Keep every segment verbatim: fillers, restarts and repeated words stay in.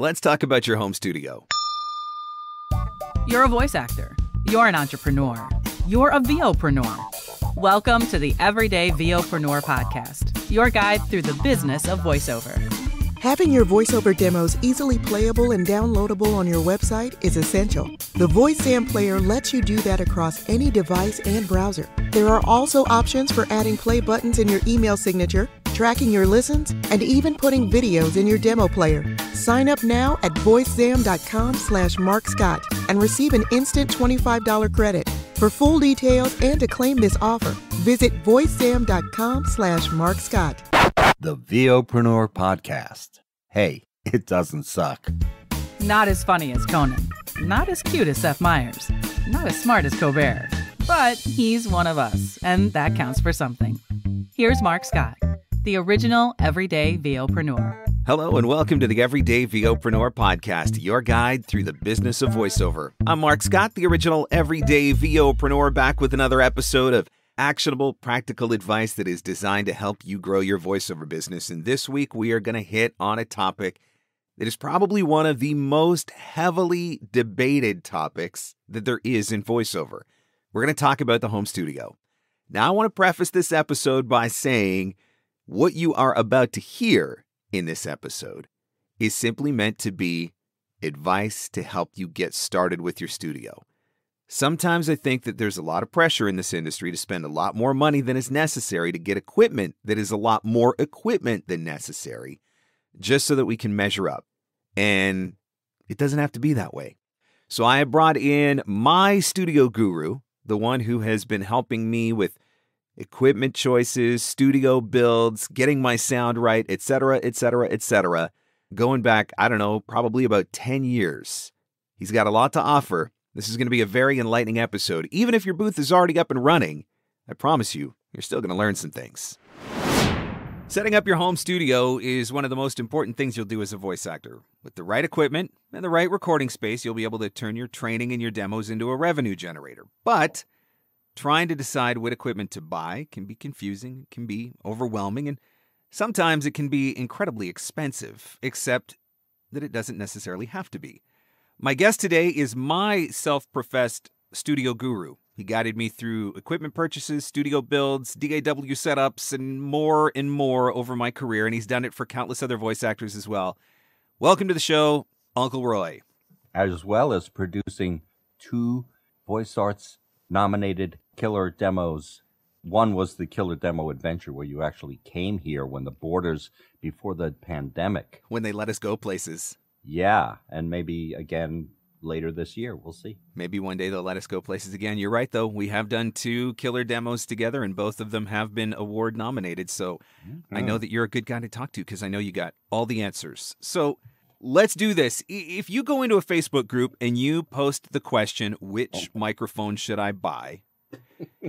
Let's talk about your home studio. You're a voice actor. You're an entrepreneur. You're a VOpreneur. Welcome to the Everyday VOpreneur Podcast, your guide through the business of voiceover. Having your voiceover demos easily playable and downloadable on your website is essential. The VoiceZam player lets you do that across any device and browser. There are also options for adding play buttons in your email signature, tracking your listens, and even putting videos in your demo player. Sign up now at voicezam.com slash Marc Scott and receive an instant twenty-five dollar credit. For full details and to claim this offer, visit voicezam.com slash Marc Scott. The VOpreneur Podcast. Hey, it doesn't suck. Not as funny as Conan. Not as cute as Seth Myers. Not as smart as Colbert. But he's one of us, and that counts for something. Here's Marc Scott, the original Everyday VOpreneur. Hello, and welcome to the Everyday VOpreneur Podcast, your guide through the business of voiceover. I'm Marc Scott, the original Everyday VOpreneur, back with another episode of actionable, practical advice that is designed to help you grow your voiceover business. And this week, we are going to hit on a topic that is probably one of the most heavily debated topics that there is in voiceover. We're going to talk about the home studio. Now, I want to preface this episode by saying what you are about to hear in this episode is simply meant to be advice to help you get started with your studio. Sometimes I think that there's a lot of pressure in this industry to spend a lot more money than is necessary to get equipment that is a lot more equipment than necessary, just so that we can measure up. And it doesn't have to be that way. So I have brought in my studio guru, the one who has been helping me with equipment choices, studio builds, getting my sound right, et cetera, et cetera, et cetera, going back, I don't know, probably about ten years. He's got a lot to offer. This is going to be a very enlightening episode. Even if your booth is already up and running, I promise you, you're still going to learn some things. Setting up your home studio is one of the most important things you'll do as a voice actor. With the right equipment and the right recording space, you'll be able to turn your training and your demos into a revenue generator. But trying to decide what equipment to buy can be confusing, can be overwhelming, and sometimes it can be incredibly expensive, except that it doesn't necessarily have to be. My guest today is my self-professed studio guru. He guided me through equipment purchases, studio builds, D A W setups, and more and more over my career, and he's done it for countless other voice actors as well. Welcome to the show, Uncle Roy. As well as producing two Voice Arts-nominated killer demos. One was the Killer Demo Adventure, where you actually came here when the borders, before the pandemic. When they let us go places. Yeah, and maybe again later this year. We'll see. Maybe one day they'll let us go places again. You're right, though. We have done two killer demos together, and both of them have been award nominated. So mm-hmm. I know that you're a good guy to talk to because I know you got all the answers. So let's do this. If you go into a Facebook group and you post the question, which oh. microphone should I buy,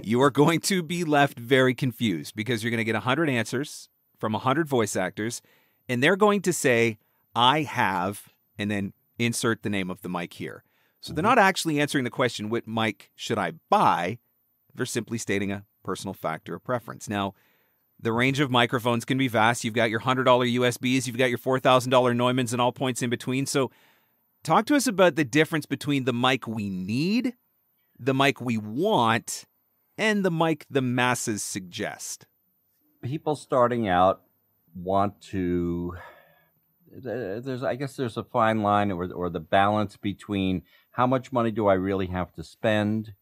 you are going to be left very confused because you're going to get one hundred answers from one hundred voice actors, and they're going to say, I have, and then insert the name of the mic here. So they're not actually answering the question, what mic should I buy? They're simply stating a personal factor or preference. Now, the range of microphones can be vast. You've got your one hundred dollar U S Bs, you've got your four thousand dollar Neumanns, and all points in between. So talk to us about the difference between the mic we need, the mic we want, and the mic the masses suggest. People starting out want to... There's, I guess there's a fine line or, or the balance between how much money do I really have to spend?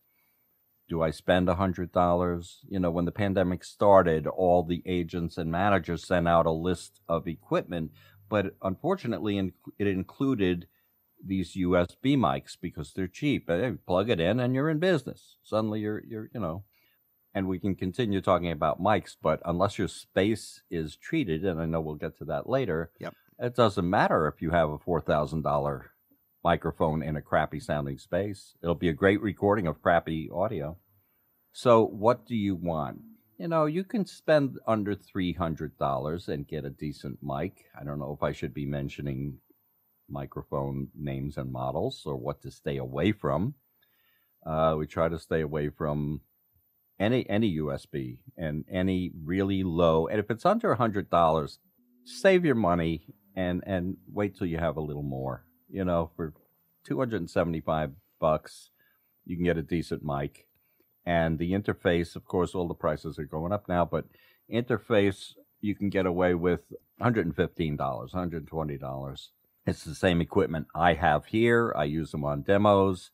Do I spend one hundred dollars? You know, when the pandemic started, all the agents and managers sent out a list of equipment, but unfortunately it included these U S B mics because they're cheap. Plug it in and you're in business. Suddenly you're, you're, you know, and we can continue talking about mics, but unless your space is treated, and I know we'll get to that later. Yep. It doesn't matter if you have a four thousand dollar microphone in a crappy sounding space. It'll be a great recording of crappy audio. So what do you want? You know, you can spend under three hundred dollars and get a decent mic. I don't know if I should be mentioning microphone names and models or what to stay away from. Uh, we try to stay away from any any U S B and any really low. And if it's under one hundred dollars, save your money and and wait till you have a little more. You know, for two hundred seventy-five bucks, you can get a decent mic. And the interface, of course, all the prices are going up now, but interface, you can get away with one hundred fifteen dollars, one hundred twenty dollars. It's the same equipment I have here. I use them on demos.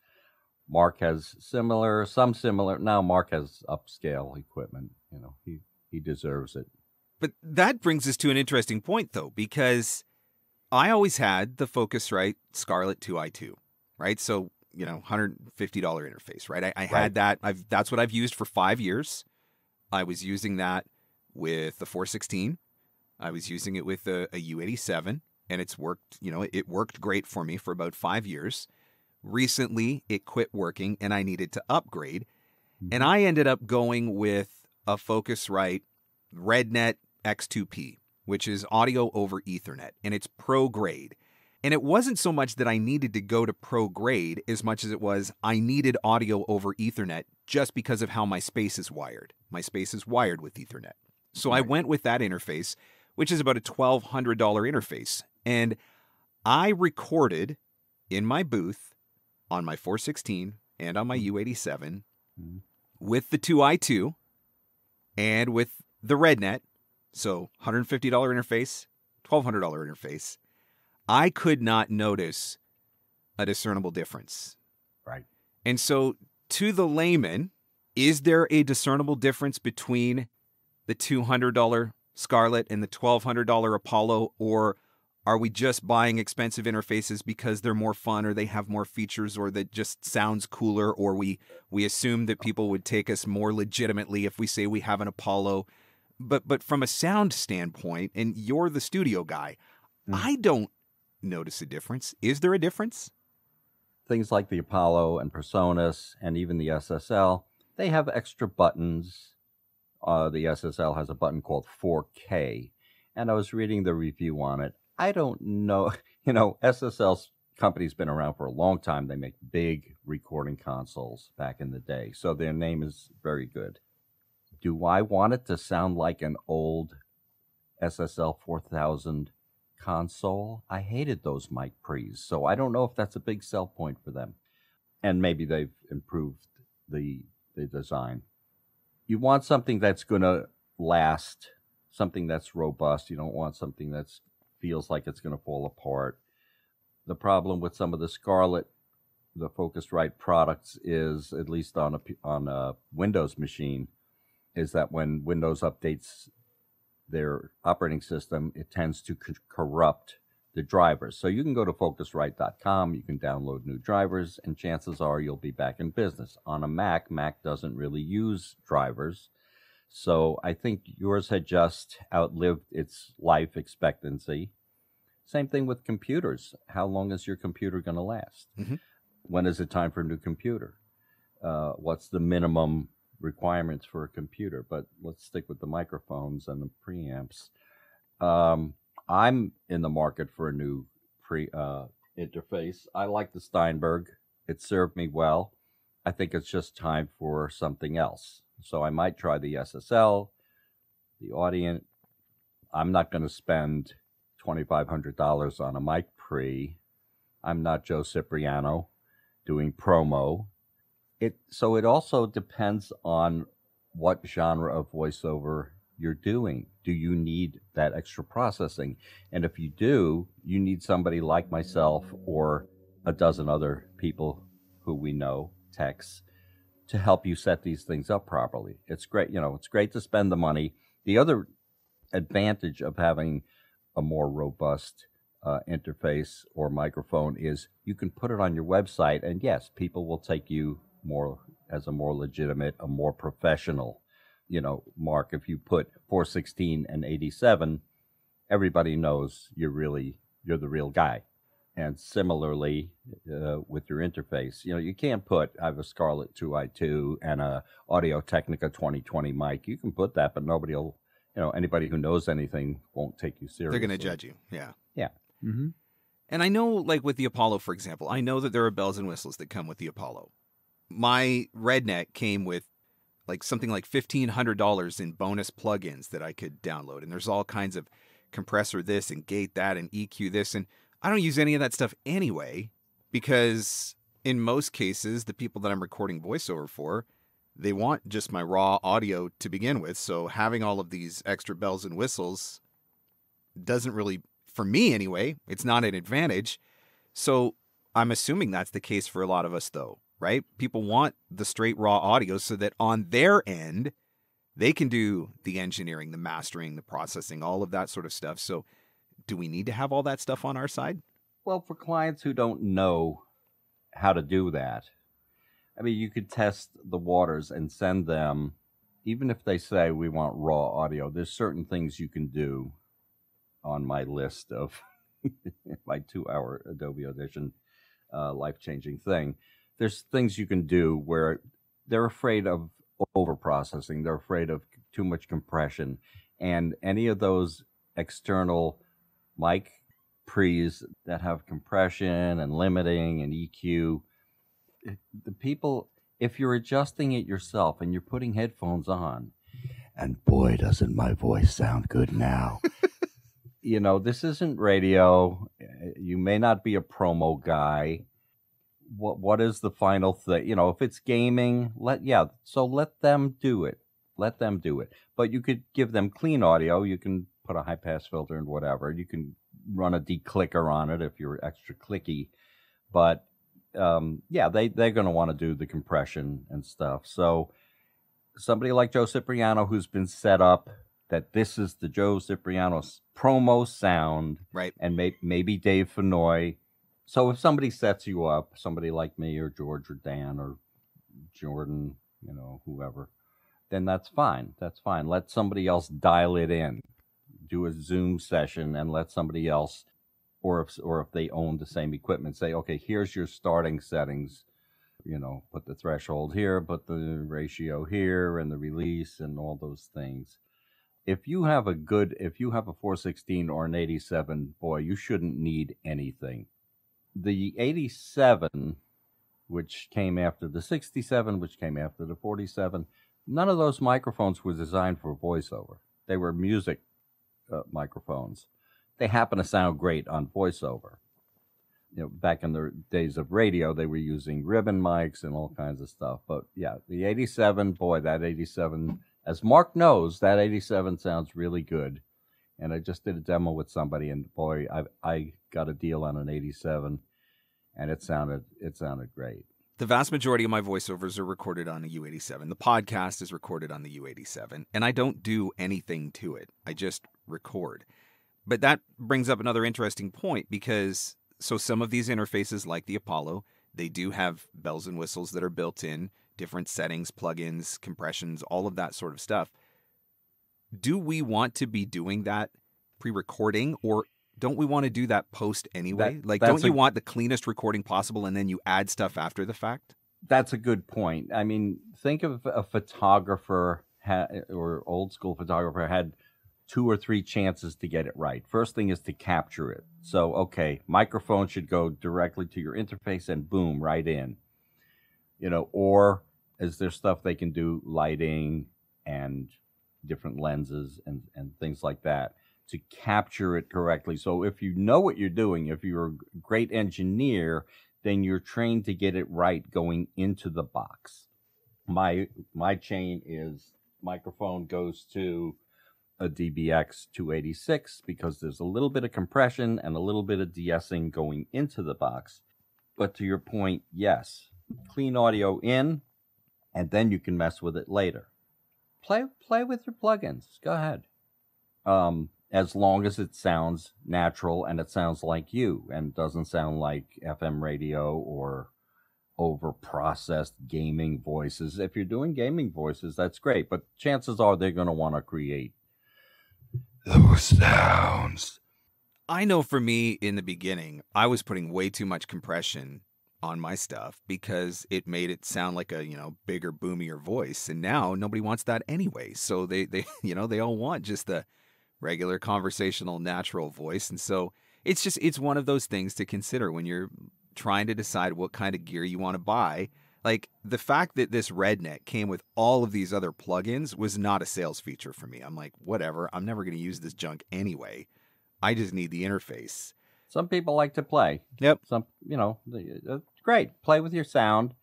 Mark has similar, some similar. Now Mark has upscale equipment. You know, he, he deserves it. But that brings us to an interesting point, though, because I always had the Focusrite Scarlett two I two, right? So, you know, one hundred fifty dollars interface, right? I, I right. had that. I've That's what I've used for five years. I was using that with the four sixteen. I was using it with a, a U eighty-seven, and it's worked, you know, it worked great for me for about five years. Recently, it quit working, and I needed to upgrade. And I ended up going with a Focusrite RedNet X two P, which is audio over Ethernet, and it's pro grade. And it wasn't so much that I needed to go to pro grade as much as it was I needed audio over Ethernet just because of how my space is wired. My space is wired with Ethernet. So I went with that interface, which is about a twelve hundred dollar interface. And I recorded in my booth on my four sixteen and on my U eighty-seven mm-hmm. with the two I two and with the RedNet. So one hundred fifty dollar interface, twelve hundred dollar interface. I could not notice a discernible difference. Right. And so to the layman, is there a discernible difference between the two hundred dollar Scarlett and the twelve hundred dollar Apollo, or are we just buying expensive interfaces because they're more fun or they have more features or that just sounds cooler, or we, we assume that people would take us more legitimately if we say we have an Apollo? But, but from a sound standpoint, and you're the studio guy, mm. I don't notice a difference. Is there a difference? Things like the Apollo and Personas and even the S S L, they have extra buttons. Uh, the S S L has a button called four K, and I was reading the review on it. I don't know, you know, S S L's company's been around for a long time. They make big recording consoles back in the day, so their name is very good. Do I want it to sound like an old S S L four thousand console? I hated those mic pre's, so I don't know if that's a big sell point for them. And maybe they've improved the the design. You want something that's going to last, something that's robust. You don't want something that feels like it's going to fall apart. The problem with some of the Scarlett, the Focusrite products is, at least on a, on a Windows machine, is that when Windows updates their operating system, it tends to co- corrupt the drivers. So you can go to Focusrite dot com, you can download new drivers, and chances are you'll be back in business. On a Mac, Mac doesn't really use drivers. So I think yours had just outlived its life expectancy. Same thing with computers. How long is your computer going to last? Mm-hmm. When is it time for a new computer? Uh, what's the minimum requirements for a computer? But let's stick with the microphones and the preamps. Um, I'm in the market for a new pre uh, interface. I like the Steinberg. It served me well. I think it's just time for something else. So I might try the S S L, the Audient. I'm not going to spend twenty-five hundred dollars on a mic pre. I'm not Joe Cipriano doing promo. It so it also depends on what genre of voiceover you're doing. Do you need that extra processing? And if you do, you need somebody like myself or a dozen other people who we know, techs, to help you set these things up properly. It's great, you know, it's great to spend the money. The other advantage of having a more robust uh, interface or microphone is you can put it on your website, and yes, people will take you more as a more legitimate, a more professional. You know, Mark, if you put four sixteen and eighty-seven, everybody knows you're really, you're the real guy. And similarly uh, with your interface, you know, you can't put, I have a Scarlett two I two and a Audio-Technica twenty twenty mic. You can put that, but nobody will, you know, anybody who knows anything won't take you seriously. They're going to judge you. Yeah. Yeah. Mm-hmm. And I know, like with the Apollo, for example, I know that there are bells and whistles that come with the Apollo. My RedNet came with like something like fifteen hundred dollars in bonus plugins that I could download. And there's all kinds of compressor this and gate that and E Q this. And I don't use any of that stuff anyway, because in most cases, the people that I'm recording voiceover for, they want just my raw audio to begin with. So having all of these extra bells and whistles doesn't really, for me anyway, it's not an advantage. So I'm assuming that's the case for a lot of us though, right? People want the straight raw audio so that on their end, they can do the engineering, the mastering, the processing, all of that sort of stuff. So do we need to have all that stuff on our side? Well, for clients who don't know how to do that, I mean, you could test the waters and send them, even if they say we want raw audio, there's certain things you can do on my list of my two-hour Adobe Audition uh, life-changing thing. There's things you can do where they're afraid of over-processing. They're afraid of too much compression. And any of those external mic pre's that have compression and limiting and E Q, the people, if you're adjusting it yourself and you're putting headphones on, and boy, doesn't my voice sound good now. You know, this isn't radio. You may not be a promo guy. What What is the final thing? You know, if it's gaming, let yeah, so let them do it. Let them do it. But you could give them clean audio. You can put a high-pass filter and whatever. You can run a declicker on it if you're extra clicky. But Um, yeah, they, they're going to want to do the compression and stuff. So somebody like Joe Cipriano, who's been set up that this is the Joe Cipriano promo sound, right? And may, maybe Dave Fennoy. So if somebody sets you up, somebody like me or George or Dan or Jordan, you know, whoever, then that's fine. That's fine. Let somebody else dial it in. Do a Zoom session and let somebody else, or if, or if they own the same equipment, say, okay, here's your starting settings, you know, put the threshold here, put the ratio here and the release and all those things. If you have a good, if you have a four sixteen or an eighty-seven, boy, you shouldn't need anything. The eighty-seven, which came after the sixty-seven, which came after the forty-seven, none of those microphones were designed for voiceover. They were music uh, microphones. They happen to sound great on voiceover. You know, back in the days of radio, they were using ribbon mics and all kinds of stuff. But yeah, the eighty-seven, boy, that eighty-seven, as Mark knows, that eighty-seven sounds really good. And I just did a demo with somebody, and boy, I I got a deal on an eighty-seven, and it sounded it sounded great. The vast majority of my voiceovers are recorded on a U eighty-seven. The podcast is recorded on the U eighty-seven, and I don't do anything to it. I just record. But that brings up another interesting point, because so some of these interfaces like the Apollo, they do have bells and whistles that are built in, different settings, plugins, compressions, all of that sort of stuff. Do we want to be doing that pre-recording, or don't we want to do that post anyway? That, like, don't you a, want the cleanest recording possible and then you add stuff after the fact? That's a good point. I mean, think of a photographer ha- or old school photographer had two or three chances to get it right. First thing is to capture it. So, okay, microphone should go directly to your interface and boom, right in. You know, or is there stuff they can do, lighting and different lenses and, and things like that to capture it correctly? So if you know what you're doing, if you're a great engineer, then you're trained to get it right going into the box. My, my chain is microphone goes to a D B X two eighty-six because there's a little bit of compression and a little bit of de-essing going into the box. But to your point, yes, clean audio in, and then you can mess with it later. Play play with your plugins. Go ahead. Um, as long as it sounds natural and it sounds like you and doesn't sound like F M radio or over-processed gaming voices. If you're doing gaming voices, that's great, but chances are they're going to want to create those sounds. I know for me, in the beginning, I was putting way too much compression on my stuff because it made it sound like a, you know, bigger, boomier voice. And now nobody wants that anyway. So they, they, you know, they all want just the regular conversational, natural voice. And so it's just, it's one of those things to consider when you're trying to decide what kind of gear you want to buy. Like, the fact that this RedNet came with all of these other plugins was not a sales feature for me. I'm like, whatever, I'm never going to use this junk anyway. I just need the interface. Some people like to play. Yep. Some, you know, it's great. Play with your sound.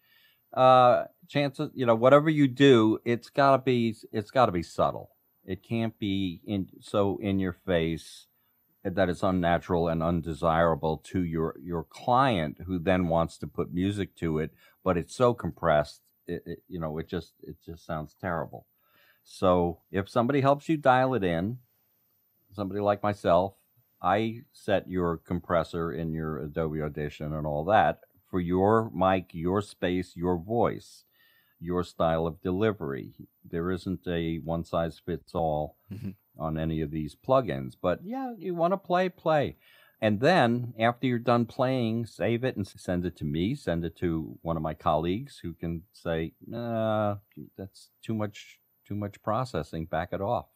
Uh, chances, you know, whatever you do, it's gotta be, it's gotta be subtle. It can't be in, so in your face that it's unnatural and undesirable to your, your client, who then wants to put music to it, but it's so compressed, it, it, you know, it just, it just sounds terrible. So if somebody helps you dial it in, somebody like myself, I set your compressor in your Adobe Audition and all that for your mic, your space, your voice, your style of delivery. There isn't a one size fits all mm-hmm. on any of these plugins, but yeah, you want to play, play. And then after you're done playing, save it and send it to me, send it to one of my colleagues who can say, nah, that's too much, too much processing, back it off.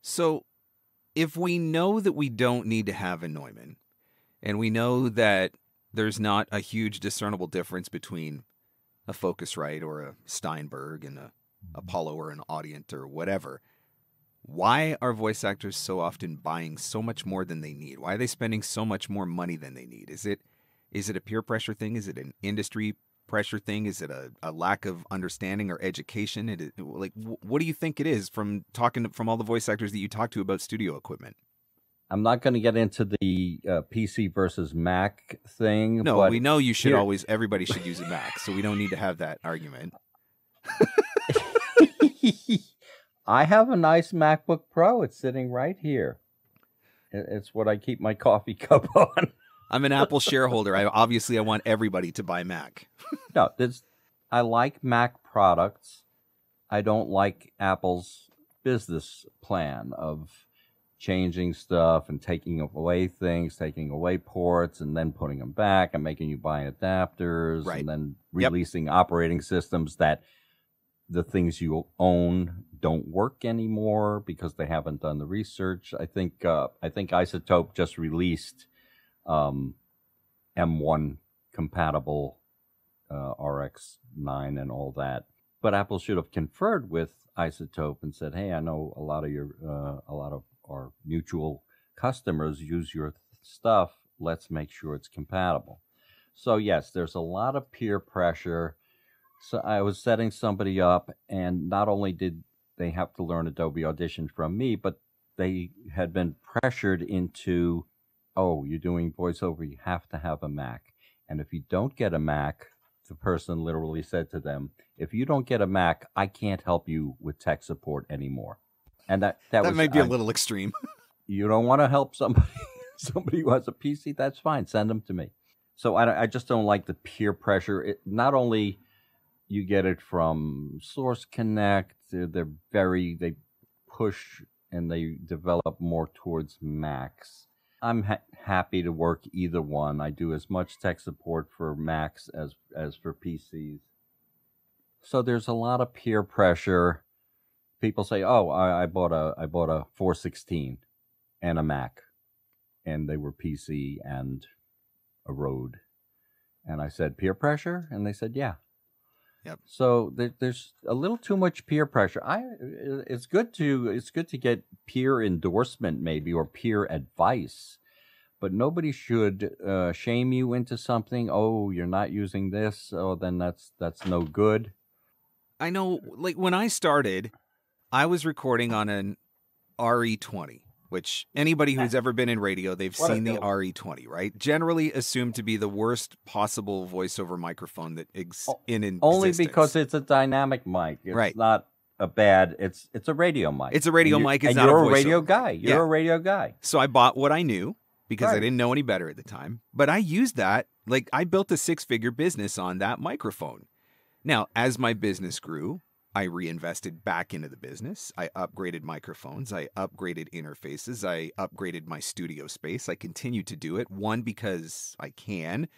So if we know that we don't need to have a Neumann, and we know that there's not a huge discernible difference between a Focusrite or a Steinberg and a Apollo or an Audient or whatever, why are voice actors so often buying so much more than they need? Why are they spending so much more money than they need? Is it is it a peer pressure thing? Is it an industry pressure thing? Is it a, a lack of understanding or education? It, like, what do you think it is from talking to, from all the voice actors that you talk to about studio equipment? I'm not going to get into the uh, P C versus Mac thing. No, but we know you should here. always, everybody should use a Mac, so we don't need to have that argument. I have a nice MacBook Pro. It's sitting right here. It's what I keep my coffee cup on. I'm an Apple shareholder. I obviously I want everybody to buy Mac. No, there's, I like Mac products. I don't like Apple's business plan of changing stuff and taking away things, taking away ports and then putting them back and making you buy adapters right. and then releasing yep. operating systems that the things you own don't work anymore because they haven't done the research. I think uh, I think Isotope just released um, M one compatible uh, R X nine and all that. But Apple should have conferred with Isotope and said, "Hey, I know a lot of your uh, a lot of our mutual customers use your stuff. Let's make sure it's compatible." So yes, there's a lot of peer pressure. So I was setting somebody up, and not only did they have to learn Adobe Audition from me, but they had been pressured into, oh, you're doing voiceover, you have to have a Mac. And if you don't get a Mac, the person literally said to them, if you don't get a Mac, I can't help you with tech support anymore. And that that, that was, might be I, a little extreme. You don't want to help somebody somebody who has a P C? That's fine. Send them to me. So I, I just don't like the peer pressure. It, not only you get it from Source Connect, they're, they're very, they push and they develop more towards Macs. I'm ha happy to work either one. I do as much tech support for Macs as, as for P Cs. So there's a lot of peer pressure. People say, "Oh, I, I bought a I bought a four sixteen and a Mac, and they were P C and a Rode," and I said, "Peer pressure," and they said, "Yeah." Yep. So there, there's a little too much peer pressure. I it's good to it's good to get peer endorsement maybe or peer advice, but nobody should uh, shame you into something. Oh, you're not using this. Oh, then that's that's no good. I know. Like when I started, I was recording on an R E twenty, which anybody who's ever been in radio, they've what seen the R E twenty, right? Generally assumed to be the worst possible voiceover microphone that exists in existence. Only because it's a dynamic mic. It's right. not a bad, it's it's a radio mic. It's a radio mic. It's and not you're a, a radio guy. You're yeah. a radio guy. So I bought what I knew because right. I didn't know any better at the time. But I used that. Like I built a six-figure business on that microphone. Now, as my business grew, I reinvested back into the business. I upgraded microphones. I upgraded interfaces. I upgraded my studio space. I continue to do it. One, because I can.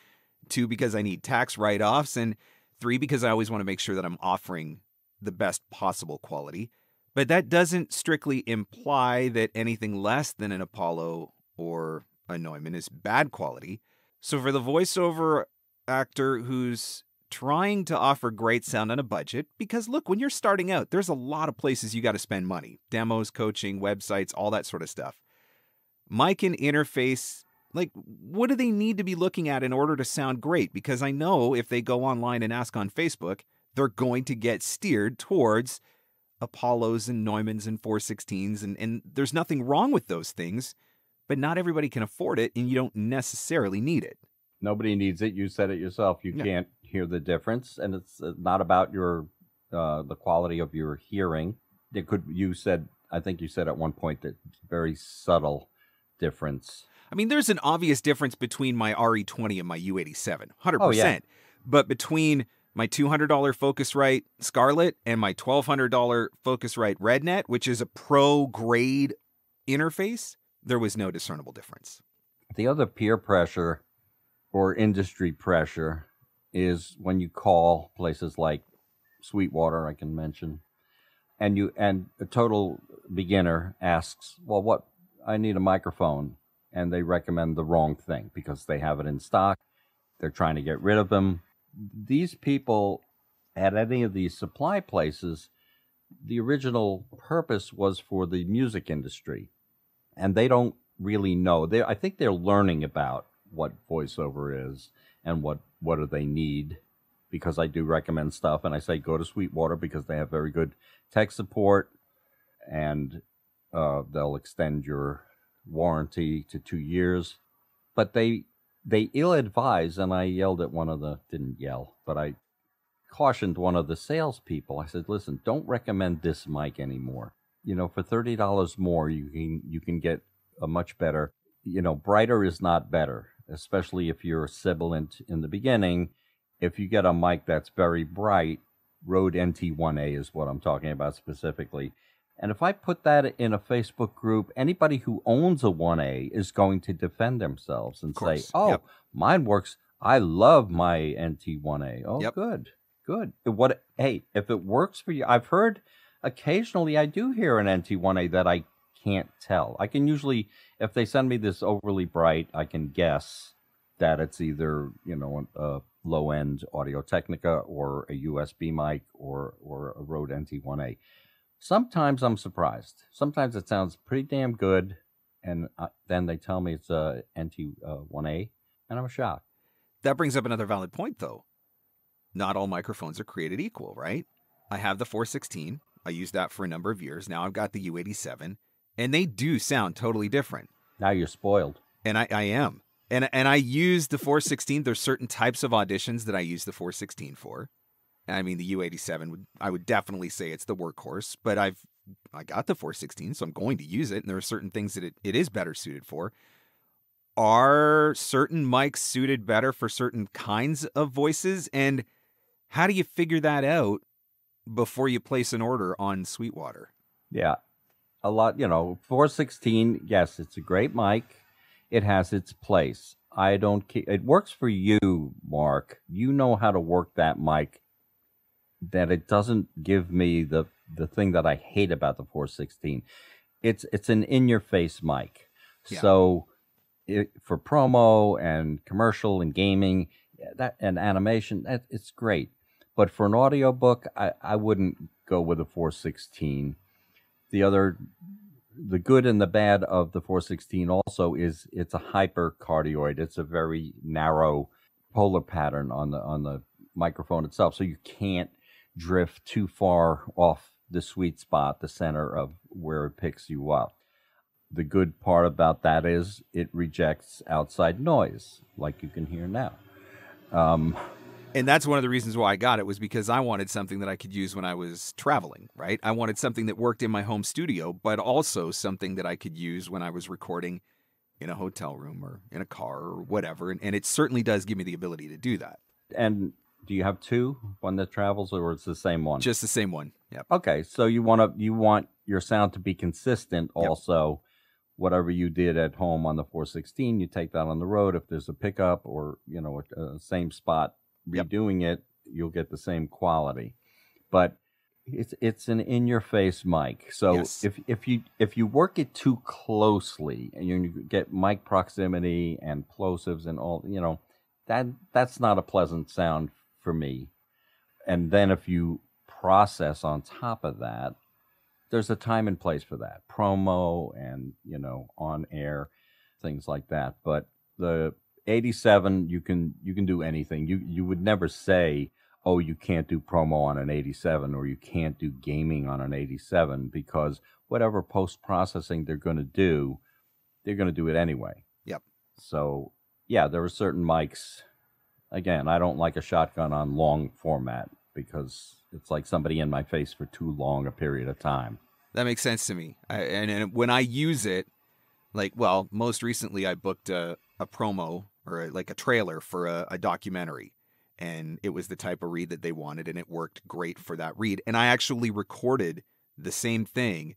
Two, because I need tax write-offs. And three, because I always want to make sure that I'm offering the best possible quality. But that doesn't strictly imply that anything less than an Apollo or a Neumann is bad quality. So for the voiceover actor who's trying to offer great sound on a budget, because look, when you're starting out, there's a lot of places you got to spend money. Demos, coaching, websites, all that sort of stuff. mic and interface, like, what do they need to be looking at in order to sound great? Because I know if they go online and ask on Facebook, they're going to get steered towards Apollos and Neumanns and four sixteens, and, and there's nothing wrong with those things, but not everybody can afford it, and you don't necessarily need it. Nobody needs it. You said it yourself. You yeah. can't hear the difference, and it's not about your uh, the quality of your hearing. It could, you said, I think you said at one point that very subtle difference. I mean, there's an obvious difference between my R E twenty and my U eighty-seven, one hundred percent. Oh, yeah. But between my two hundred dollar Focusrite Scarlett and my twelve hundred dollar Focusrite RedNet, which is a pro-grade interface, there was no discernible difference. The other peer pressure or industry pressure is when you call places like Sweetwater, I can mention, and you and a total beginner asks, well, what? I need a microphone. And they recommend the wrong thing because they have it in stock. They're trying to get rid of them. These people at any of these supply places, the original purpose was for the music industry, and they don't really know. They, I think they're learning about what voiceover is and what, what do they need, because I do recommend stuff, and I say go to Sweetwater because they have very good tech support, and uh, they'll extend your warranty to two years, but they they ill-advise, and I yelled at one of the, didn't yell, but I cautioned one of the salespeople. I said, listen, don't recommend this mic anymore. You know, for thirty dollars more, you can you can get a much better, you know, brighter is not better, especially if you're sibilant in the beginning. If you get a mic that's very bright, Rode N T one A is what I'm talking about specifically. And if I put that in a Facebook group, anybody who owns a one A is going to defend themselves and say, oh, yep. mine works. I love my N T one A. Oh, yep. good, good. What? Hey, if it works for you, I've heard occasionally I do hear an N T one A that I can't tell. I can usually, if they send me this overly bright, I can guess that it's either, you know, a low-end Audio-Technica or a U S B mic or, or a Rode N T one A. Sometimes I'm surprised. Sometimes it sounds pretty damn good, and uh, then they tell me it's a N T one A, and I'm shocked. That brings up another valid point, though. Not all microphones are created equal, right? I have the four sixteen. I used that for a number of years. Now I've got the U eighty-seven, and they do sound totally different. Now you're spoiled. And I, I am. And, and I use the four sixteen. There's certain types of auditions that I use the four sixteen for. I mean, the U eighty-seven, would I would definitely say it's the workhorse, but I've I got the four sixteen, so I'm going to use it, and there are certain things that it, it is better suited for. Are certain mics suited better for certain kinds of voices, and how do you figure that out before you place an order on Sweetwater? Yeah, a lot, you know, four sixteen, yes, it's a great mic. It has its place. I don't care. It works for you, Mark. You know how to work that mic. That it doesn't give me the the thing that I hate about the four sixteen. It's it's an in-your-face mic. Yeah. So it, for promo and commercial and gaming that and animation, that, it's great. But for an audiobook, I, I wouldn't go with a four sixteen. The other, the good and the bad of the four sixteen also is it's a hypercardioid. It's a very narrow polar pattern on the on the microphone itself. So you can't drift too far off the sweet spot, the center of where it picks you up. The good part about that is it rejects outside noise, like you can hear now. Um, and that's one of the reasons why I got it, was because I wanted something that I could use when I was traveling, right? I wanted something that worked in my home studio, but also something that I could use when I was recording in a hotel room or in a car or whatever. And, and it certainly does give me the ability to do that. And do you have two, one that travels, or it's the same one? Just the same one. Yeah. Okay, so you want to you want your sound to be consistent. Yep. Also, whatever you did at home on the four sixteen, you take that on the road. If there's a pickup or you know a, a same spot redoing yep. it, you'll get the same quality. But it's it's an in-your-face mic. So yes. if if you if you work it too closely and you get mic proximity and plosives and all, you know that that's not a pleasant sound for me. And then if you process on top of that, there's a time and place for that. Promo and, you know, on air. things like that. But the eighty-seven, you can you can do anything. You you would never say, oh, you can't do promo on an eighty-seven or you can't do gaming on an eighty-seven, because whatever post-processing they're going to do, they're going to do it anyway. Yep. So, yeah, there are certain mics. Again, I don't like a shotgun on long format because it's like somebody in my face for too long a period of time. That makes sense to me. I, and, and when I use it, like, well, most recently I booked a, a promo or a, like a trailer for a, a documentary. And it was the type of read that they wanted, and it worked great for that read. And I actually recorded the same thing.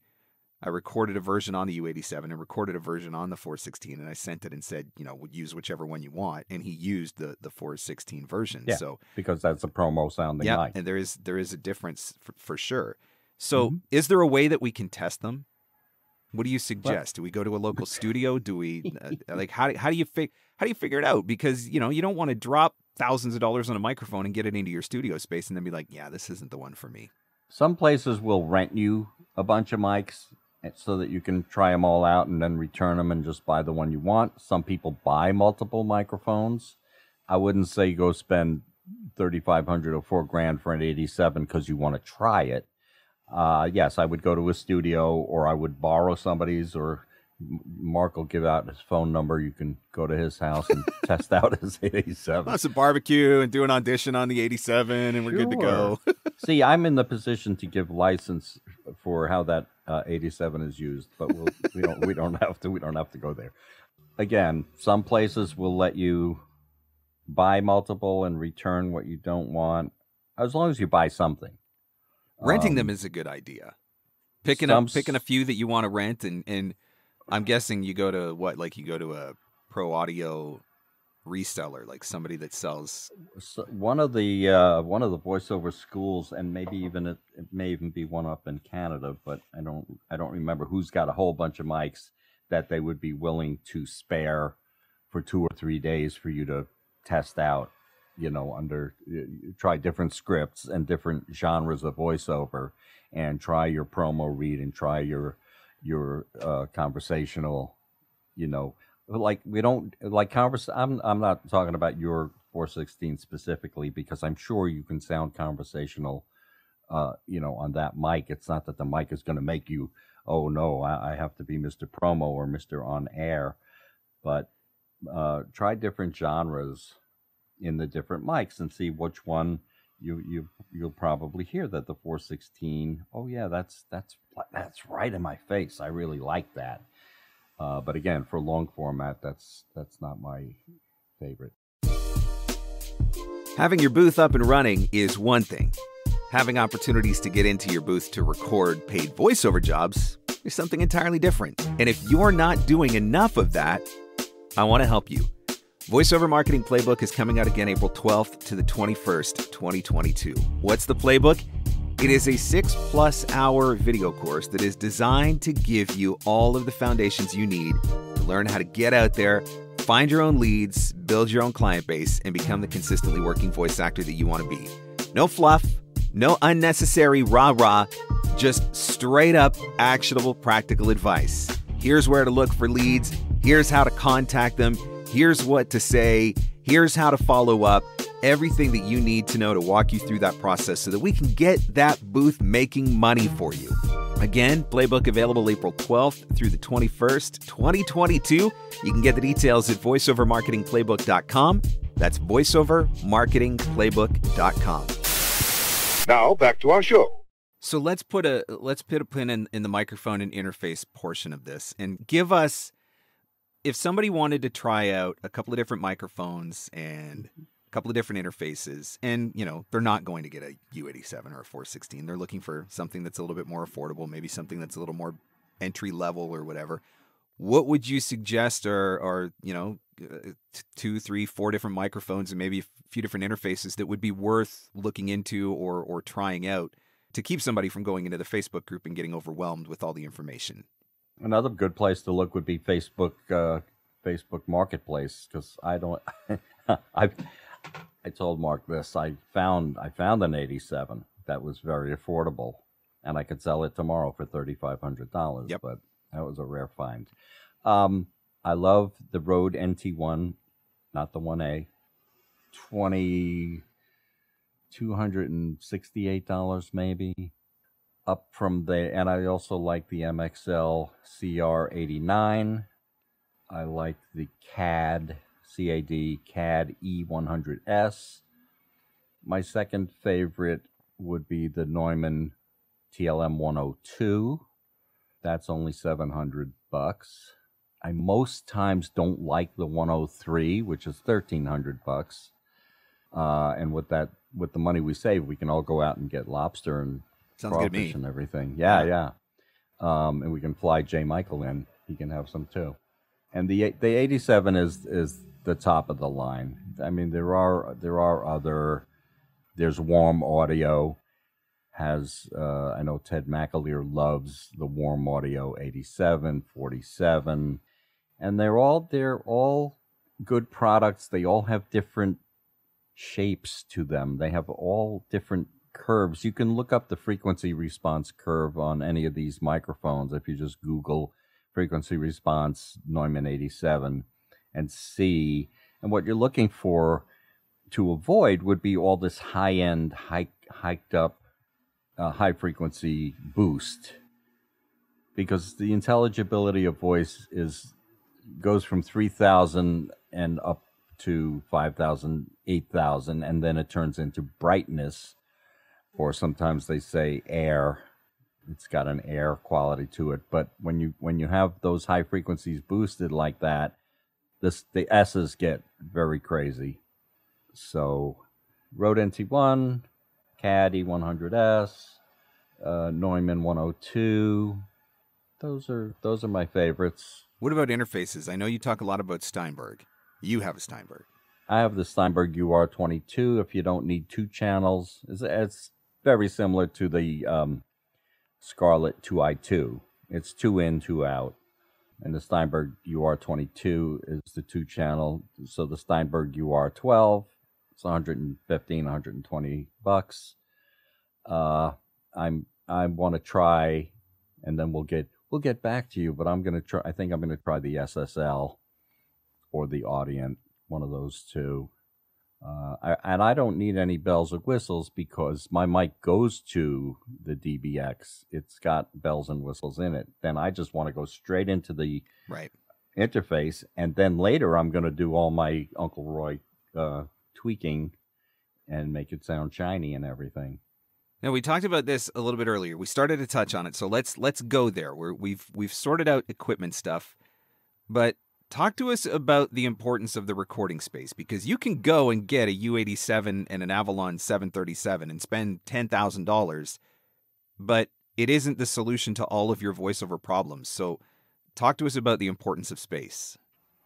I recorded a version on the U eighty-seven and recorded a version on the four sixteen, and I sent it and said, you know, use whichever one you want. And he used the the four sixteen version. Yeah, so because that's a promo sounding yeah, mic. And there is there is a difference for, for sure. So mm-hmm. Is there a way that we can test them? What do you suggest? What? Do we go to a local studio? Do we uh, like how do, how do you fig how do you figure it out? Because, you know, you don't want to drop thousands of dollars on a microphone and get it into your studio space and then be like, yeah, this isn't the one for me. Some places will rent you a bunch of mics so that you can try them all out and then return them and just buy the one you want. Some people buy multiple microphones. I wouldn't say go spend thirty-five hundred or four grand for an eighty-seven because you want to try it. Uh, yes, I would go to a studio, or I would borrow somebody's, or Mark will give out his phone number. You can go to his house and test out his eighty-seven. Lots of barbecue and do an audition on the eighty-seven, and we're sure. Good to go. See, I'm in the position to give license for how that uh, eighty-seven is used, but we'll, we don't. We don't have to. We don't have to go there. Again, some places will let you buy multiple and return what you don't want, as long as you buy something. Renting um, them is a good idea. Picking some, up, picking a few that you want to rent, and and. I'm guessing you go to what, like you go to a pro audio reseller, like somebody that sells so one of the uh, one of the voiceover schools, and maybe even it, it may even be one up in Canada, but I don't I don't remember who's got a whole bunch of mics that they would be willing to spare for two or three days for you to test out, you know, under try different scripts and different genres of voiceover, and try your promo read and try your. your uh, conversational, you know, like we don't like converse. I'm, I'm not talking about your four sixteen specifically, because I'm sure you can sound conversational, uh, you know, on that mic. It's not that the mic is going to make you, oh no, I, I have to be Mister Promo or Mister On Air, but uh, try different genres in the different mics and see which one you, you, you'll probably hear that the four sixteen, oh yeah, that's, that's, that's right in my face. I really like that. Uh, but again, for long format, that's that's not my favorite. Having your booth up and running is one thing. Having opportunities to get into your booth to record paid voiceover jobs is something entirely different. And if you're not doing enough of that, I want to help you. VoiceOver Marketing Playbook is coming out again April twelfth to the twenty-first, twenty twenty-two. What's the playbook? It is a six plus hour video course that is designed to give you all of the foundations you need to learn how to get out there, find your own leads, build your own client base, and become the consistently working voice actor that you want to be. No fluff, no unnecessary rah-rah, just straight up actionable practical advice. Here's where to look for leads, here's how to contact them, here's what to say, here's how to follow up. Everything that you need to know to walk you through that process so that we can get that booth making money for you. Again, playbook available April twelfth through the twenty-first, twenty twenty-two. You can get the details at voiceover marketing playbook dot com. That's voiceover marketing playbook dot com. Now back to our show. So let's put a let's put a pin in, in the microphone and interface portion of this, and give us, if somebody wanted to try out a couple of different microphones and couple of different interfaces, and you know they're not going to get a U eighty-seven or a four sixteen, they're looking for something that's a little bit more affordable, maybe something that's a little more entry level or whatever, what would you suggest are, are you know two three four different microphones and maybe a few different interfaces that would be worth looking into or or trying out to keep somebody from going into the Facebook group and getting overwhelmed with all the information? Another good place to look would be Facebook uh Facebook Marketplace, because I don't I've I told Mark this. I found I found an eighty-seven that was very affordable, and I could sell it tomorrow for thirty-five hundred dollars. Yep. But that was a rare find. Um, I love the Rode N T one, not the one A, two hundred sixty-eight dollars maybe, up from the, and I also like the M X L C R eighty-nine. I like the CAD, C A D, CAD E one hundred S. My second favorite would be the Neumann T L M one oh two. That's only seven hundred bucks. I most times don't like the one oh three, which is thirteen hundred bucks. Uh, and with that, with the money we save, we can all go out and get lobster and sounds good to me. And everything. Yeah, yeah. Um, and we can fly Jay Michael in. He can have some too. And the the eighty-seven is is the top of the line. I mean, there are there are other. There's Warm Audio. Has uh, I know Ted McAleer loves the Warm Audio eighty-seven, forty-seven, and they're all they're all good products. They all have different shapes to them. They have all different curves. You can look up the frequency response curve on any of these microphones if you just Google frequency response Neumann eighty-seven and see. And what you're looking for to avoid would be all this high-end, high, hiked up, uh, high-frequency boost, because the intelligibility of voice is goes from three thousand and up to five thousand, eight thousand, and then it turns into brightness, or sometimes they say air. It's got an air quality to it. But when you when you have those high frequencies boosted like that, this, the S's get very crazy. So Rode N T one, CAD E one hundred S, uh, Neumann one oh two. Those are those are my favorites. What about interfaces? I know you talk a lot about Steinberg. You have a Steinberg. I have the Steinberg U R twenty-two. If you don't need two channels, it's, it's very similar to the um, Scarlett two I two. It's two in, two out. And the Steinberg U R twenty-two is the two channel. So the Steinberg U R twelve, it's one fifteen, one twenty bucks. Uh, I'm I want to try, and then we'll get we'll get back to you. But I'm gonna try. I think I'm gonna try the S S L. Or the Audient, one of those two. Uh, I, and I don't need any bells or whistles because my mic goes to the D B X. It's got bells and whistles in it. Then I just want to go straight into the right interface. And then later I'm going to do all my Uncle Roy uh, tweaking and make it sound shiny and everything. Now, we talked about this a little bit earlier. We started to touch on it. So let's let's go there. We're, we've we've sorted out equipment stuff, but talk to us about the importance of the recording space, because you can go and get a U eighty-seven and an Avalon seven thirty-seven and spend ten thousand dollars, but it isn't the solution to all of your voiceover problems. So talk to us about the importance of space.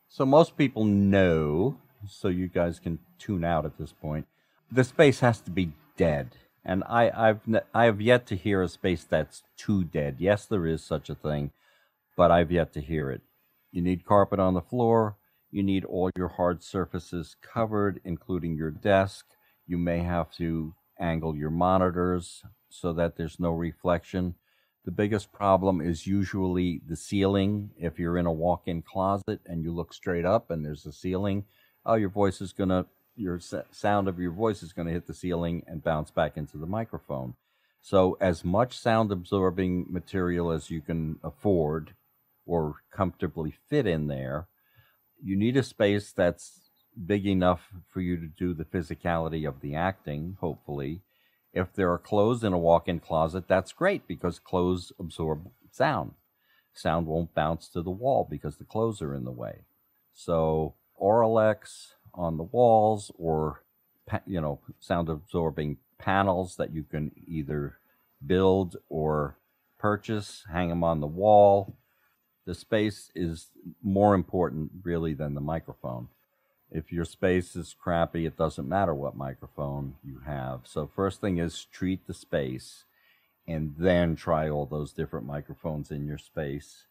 So most people know, so you guys can tune out at this point, the space has to be dead. And I, I've, I have yet to hear a space that's too dead. Yes, there is such a thing, but I've yet to hear it. You need carpet on the floor. You need all your hard surfaces covered, including your desk. You may have to angle your monitors so that there's no reflection. The biggest problem is usually the ceiling. If you're in a walk-in closet and you look straight up and there's a ceiling, oh, your voice is going to, your sound of your voice is going to hit the ceiling and bounce back into the microphone. So as much sound absorbing material as you can afford or comfortably fit in there. You need a space that's big enough for you to do the physicality of the acting, hopefully. If there are clothes in a walk-in closet, that's great because clothes absorb sound. Sound won't bounce to the wall because the clothes are in the way. So Auralex on the walls, or you know, sound absorbing panels that you can either build or purchase, hang them on the wall. The space is more important, really, than the microphone. If your space is crappy, it doesn't matter what microphone you have. So first thing is treat the space, and then try all those different microphones in your space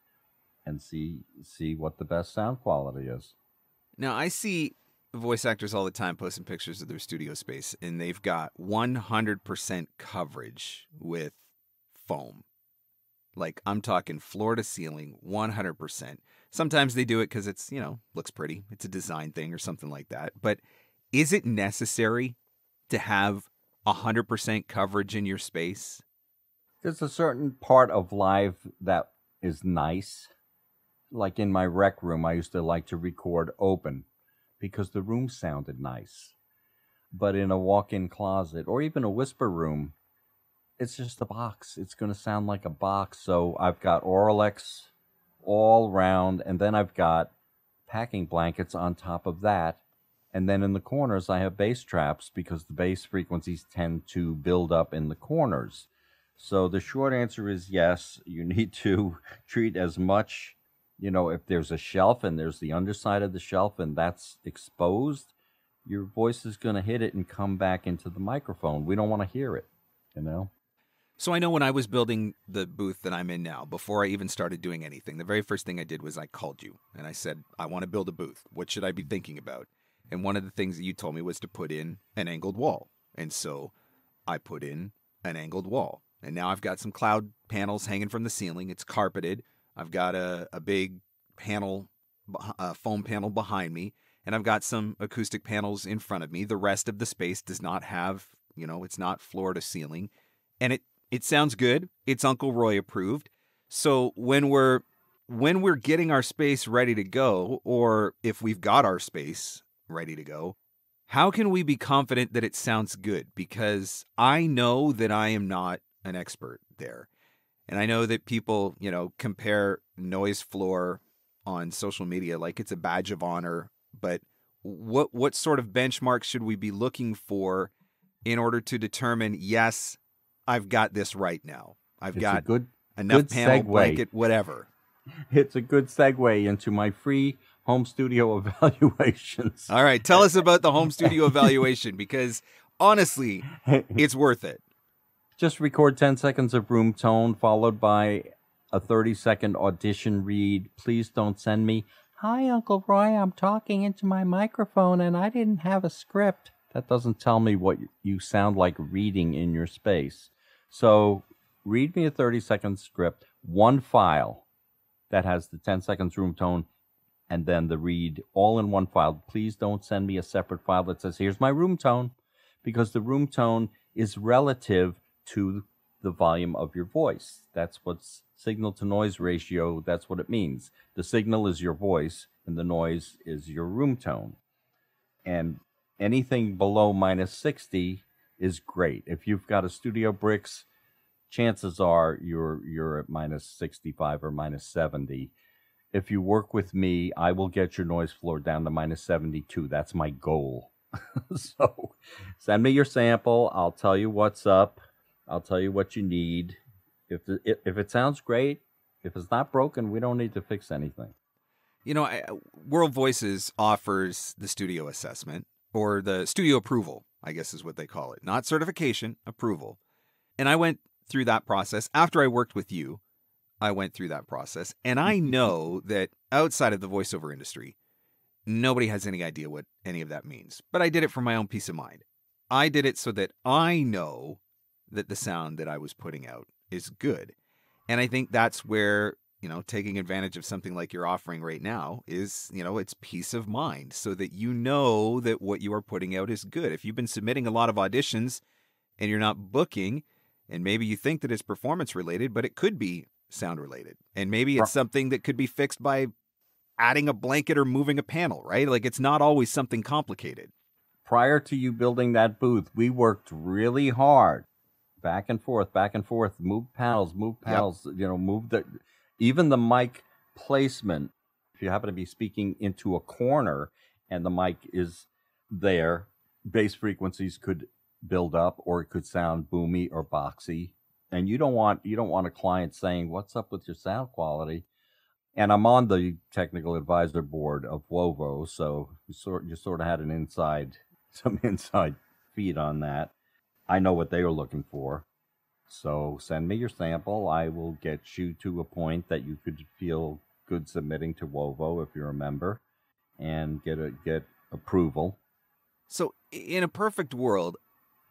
and see see what the best sound quality is. Now, I see voice actors all the time posting pictures of their studio space, and they've got one hundred percent coverage with foam. Like, I'm talking floor to ceiling, one hundred percent. Sometimes they do it because it's, you know, looks pretty. It's a design thing or something like that. But is it necessary to have one hundred percent coverage in your space? There's a certain part of live that is nice. Like in my rec room, I used to like to record open because the room sounded nice. But in a walk-in closet or even a whisper room, it's just a box. It's going to sound like a box. So I've got Auralex all round, and then I've got packing blankets on top of that. And then in the corners, I have bass traps because the bass frequencies tend to build up in the corners. So the short answer is yes, you need to treat as much, you know, if there's a shelf and there's the underside of the shelf and that's exposed, your voice is going to hit it and come back into the microphone. We don't want to hear it, you know? So I know when I was building the booth that I'm in now, before I even started doing anything, the very first thing I did was I called you and I said, I want to build a booth. What should I be thinking about? And one of the things that you told me was to put in an angled wall. And so I put in an angled wall. And now I've got some cloud panels hanging from the ceiling. It's carpeted. I've got a, a big panel, a foam panel behind me. And I've got some acoustic panels in front of me. The rest of the space does not have, you know, it's not floor to ceiling. And it It sounds good. It's Uncle Roy approved. So when we're when we're getting our space ready to go, or if we've got our space ready to go, how can we be confident that it sounds good? Because I know that I am not an expert there. And I know that people, you know, compare noise floor on social media like it's a badge of honor. But what what sort of benchmarks should we be looking for in order to determine, yes, I've got this right now. I've it's got a good, enough good panel, segue. blanket, whatever. It's a good segue into my free home studio evaluations. All right. Tell us about the home studio evaluation because, honestly, it's worth it. Just record ten seconds of room tone followed by a thirty-second audition read. Please don't send me, hi, Uncle Roy, I'm talking into my microphone and I didn't have a script. That doesn't tell me what you sound like reading in your space. So read me a thirty-second script, one file that has the ten seconds room tone, and then the read all in one file. Please don't send me a separate file that says, here's my room tone, because the room tone is relative to the volume of your voice. That's what's signal-to-noise ratio. That's what it means. The signal is your voice, and the noise is your room tone. And anything below minus sixty is great. If you've got a Studio Bricks, chances are you're you're at minus sixty-five or minus seventy. If you work with me, I will get your noise floor down to minus seventy-two. That's my goal. So send me your sample. I'll tell you what's up. I'll tell you what you need. If the, if it sounds great, if it's not broken, we don't need to fix anything. You know, I, World Voices offers the studio assessment. Or the studio approval, I guess is what they call it. Not certification, approval. And I went through that process. After I worked with you, I went through that process. And I know that outside of the voiceover industry, nobody has any idea what any of that means. But I did it for my own peace of mind. I did it so that I know that the sound that I was putting out is good. And I think that's where, you know, taking advantage of something like you're offering right now is, you know, it's peace of mind so that you know that what you are putting out is good. If you've been submitting a lot of auditions and you're not booking, and maybe you think that it's performance related, but it could be sound related. And maybe it's something that could be fixed by adding a blanket or moving a panel, right? Like it's not always something complicated. Prior to you building that booth, we worked really hard back and forth, back and forth, move panels, move panels, yep. you know, move the... Even the mic placement, if you happen to be speaking into a corner and the mic is there, bass frequencies could build up or it could sound boomy or boxy. And you don't want you don't want a client saying, what's up with your sound quality? And I'm on the technical advisor board of Wovo, so you sort, you sort of had an inside, some inside feed on that. I know what they were looking for. So send me your sample. I will get you to a point that you could feel good submitting to Wovo if you're a member and get a, get approval. So in a perfect world,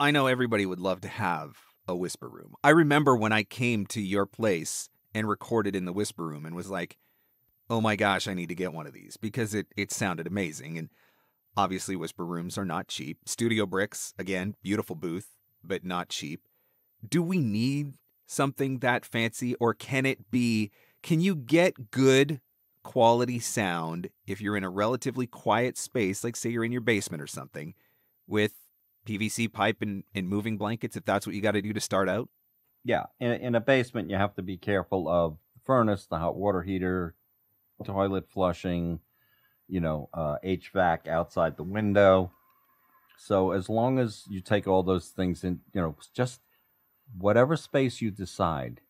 I know everybody would love to have a whisper room. I remember when I came to your place and recorded in the Whisper Room and was like, oh my gosh, I need to get one of these, because it, it sounded amazing. And obviously Whisper Rooms are not cheap. Studio Bricks, again, beautiful booth, but not cheap. Do we need something that fancy, or can it be, can you get good quality sound if you're in a relatively quiet space, like say you're in your basement or something, with P V C pipe and, and moving blankets, if that's what you got to do to start out? Yeah, in, in a basement, you have to be careful of the furnace, the hot water heater, toilet flushing, you know, uh, H V A C outside the window. So as long as you take all those things in, you know, just whatever space you decide,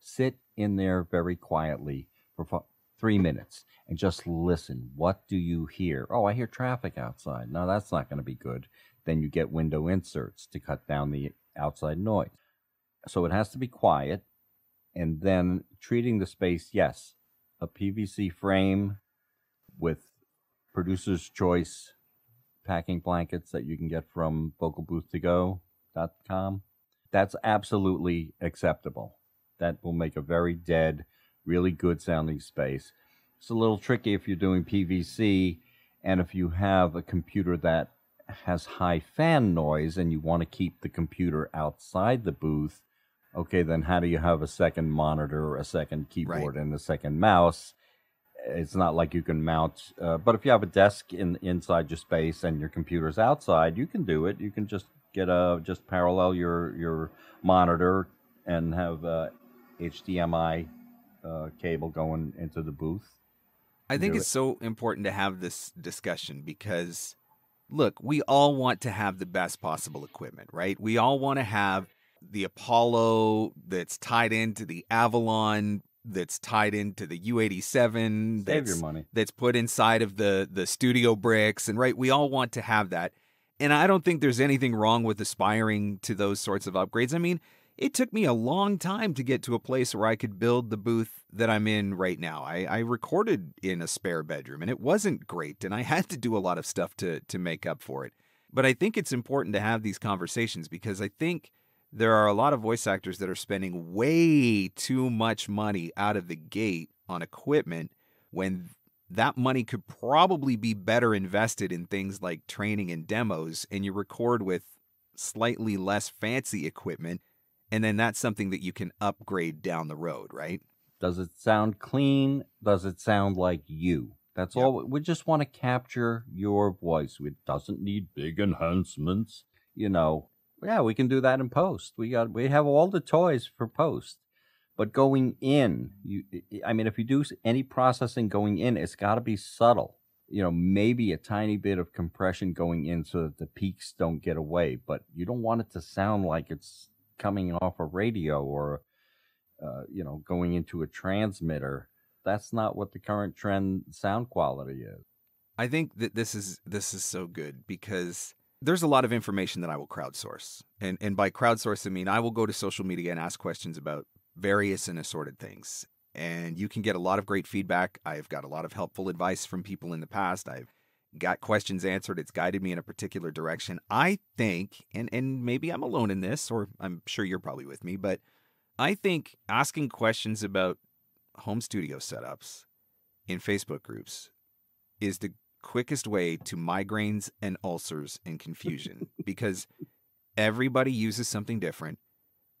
sit in there very quietly for three minutes and just listen. What do you hear? Oh, I hear traffic outside. No, that's not going to be good. Then you get window inserts to cut down the outside noise. So it has to be quiet. And then treating the space, yes, a P V C frame with producer's choice packing blankets that you can get from vocal booth to go dot com. That's absolutely acceptable. That will make a very dead, really good sounding space. It's a little tricky if you're doing P V C and if you have a computer that has high fan noise and you want to keep the computer outside the booth. Okay, then how do you have a second monitor, a second keyboard, right, and a second mouse? It's not like you can mount. Uh, but if you have a desk in inside your space and your computer's outside, you can do it. You can just get a just parallel your your monitor and have a H D M I uh, cable going into the booth. I think it's so important to have this discussion because, look, we all want to have the best possible equipment, right? We all want to have the Apollo that's tied into the Avalon, that's tied into the U eighty-seven, save that's, your money. That's put inside of the, the Studio Bricks. And right, we all want to have that. And I don't think there's anything wrong with aspiring to those sorts of upgrades. I mean, it took me a long time to get to a place where I could build the booth that I'm in right now. I, I recorded in a spare bedroom, and it wasn't great, and I had to do a lot of stuff to, to make up for it. But I think it's important to have these conversations because I think there are a lot of voice actors that are spending way too much money out of the gate on equipment when that money could probably be better invested in things like training and demos, and you record with slightly less fancy equipment, and then that's something that you can upgrade down the road, right? Does it sound clean? Does it sound like you? That's yep. all. We just want to capture your voice. It doesn't need big enhancements, you know. Yeah, we can do that in post. We got, we have all the toys for post. But going in, you, I mean, if you do any processing going in, it's got to be subtle. You know, maybe a tiny bit of compression going in so that the peaks don't get away. But you don't want it to sound like it's coming off a radio or, uh, you know, going into a transmitter. That's not what the current trend sound quality is. I think that this is this is so good because there's a lot of information that I will crowdsource. And, and by crowdsource, I mean I will go to social media and ask questions about various and assorted things. And you can get a lot of great feedback. I've got a lot of helpful advice from people in the past. I've got questions answered. It's guided me in a particular direction. I think, and, and maybe I'm alone in this, or I'm sure you're probably with me, but I think asking questions about home studio setups in Facebook groups is the quickest way to migraines and ulcers and confusion because everybody uses something different.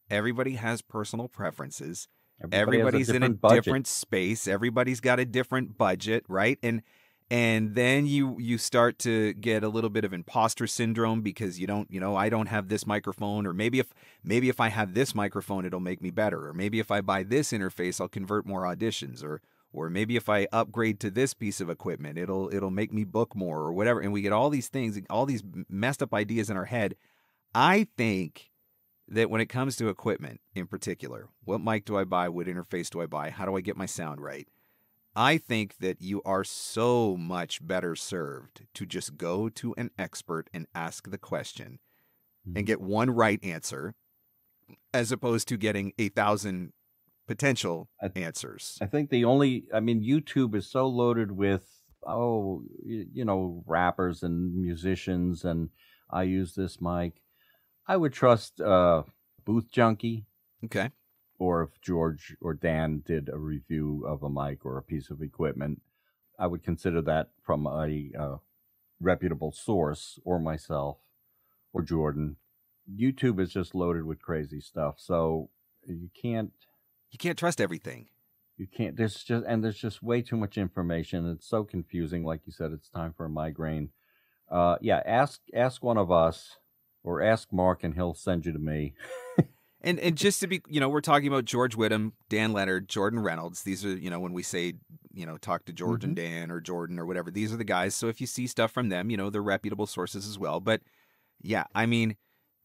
Everybody has personal preferences. Everybody Everybody's a in a budget. different space. Everybody's got a different budget, right? And and then you you start to get a little bit of imposter syndrome because you don't, you know, I don't have this microphone, or maybe if maybe if I have this microphone, it'll make me better, or maybe if I buy this interface, I'll convert more auditions, or or maybe if I upgrade to this piece of equipment, it'll it'll make me book more or whatever. And we get all these things, all these messed up ideas in our head. I think that when it comes to equipment in particular, what mic do I buy? What interface do I buy? How do I get my sound right? I think that you are so much better served to just go to an expert and ask the question mm-hmm. and get one right answer as opposed to getting a thousand potential I answers. I think the only, I mean, YouTube is so loaded with, oh, you know, rappers and musicians, and I use this mic. I would trust uh, Booth Junkie. Okay. or if George or Dan did a review of a mic or a piece of equipment, I would consider that from a uh, reputable source, or myself or Jordan. YouTube is just loaded with crazy stuff, so you can't you can't trust everything. You can't. There's just and there's just way too much information. It's so confusing. Like you said, it's time for a migraine. Uh, yeah, ask ask one of us, or ask Mark, and he'll send you to me. And and just to be, you know, we're talking about George Widom, Dan Leonard, Jordan Reynolds. These are, you know, when we say, you know, talk to George mm-hmm. and Dan or Jordan or whatever, these are the guys. So if you see stuff from them, you know, they're reputable sources as well. But yeah, I mean,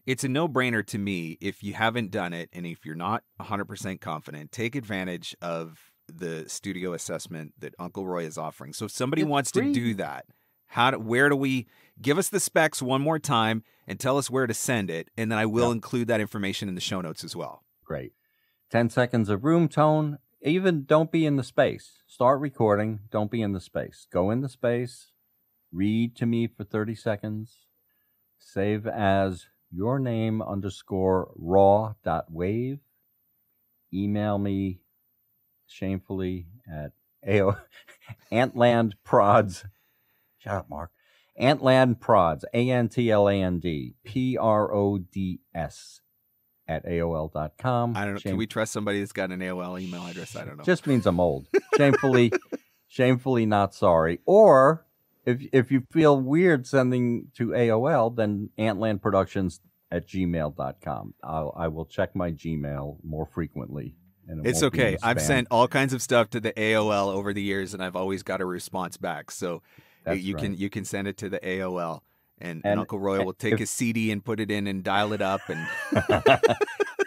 it's a no-brainer to me. If you haven't done it and if you're not one hundred percent confident, take advantage of the studio assessment that Uncle Roy is offering. So if somebody it's wants free. to do that, how do, where do we give us the specs one more time and tell us where to send it, and then I will yep. include that information in the show notes as well. Great. ten seconds of room tone. Even don't be in the space. Start recording. Don't be in the space. Go in the space. Read to me for thirty seconds. Save as your name underscore raw dot wave. Email me shamefully at A O Antland Prods. Shut up, Mark. Antland Prods, A N T L A N D, P R O D S, at A O L dot com. I don't know. Shame- can we trust somebody that's got an A O L email address? I don't know. Just means I'm old. Shamefully, shamefully not sorry. Or if if you feel weird sending to A O L, then Antland Productions at gmail dot com. I'll, I will check my Gmail more frequently. And it it's okay. I've sent all kinds of stuff to the A O L over the years, and I've always got a response back. So... That's you right. can you can send it to the A O L, and, and, and Uncle Roy will take if, his C D and put it in and dial it up. And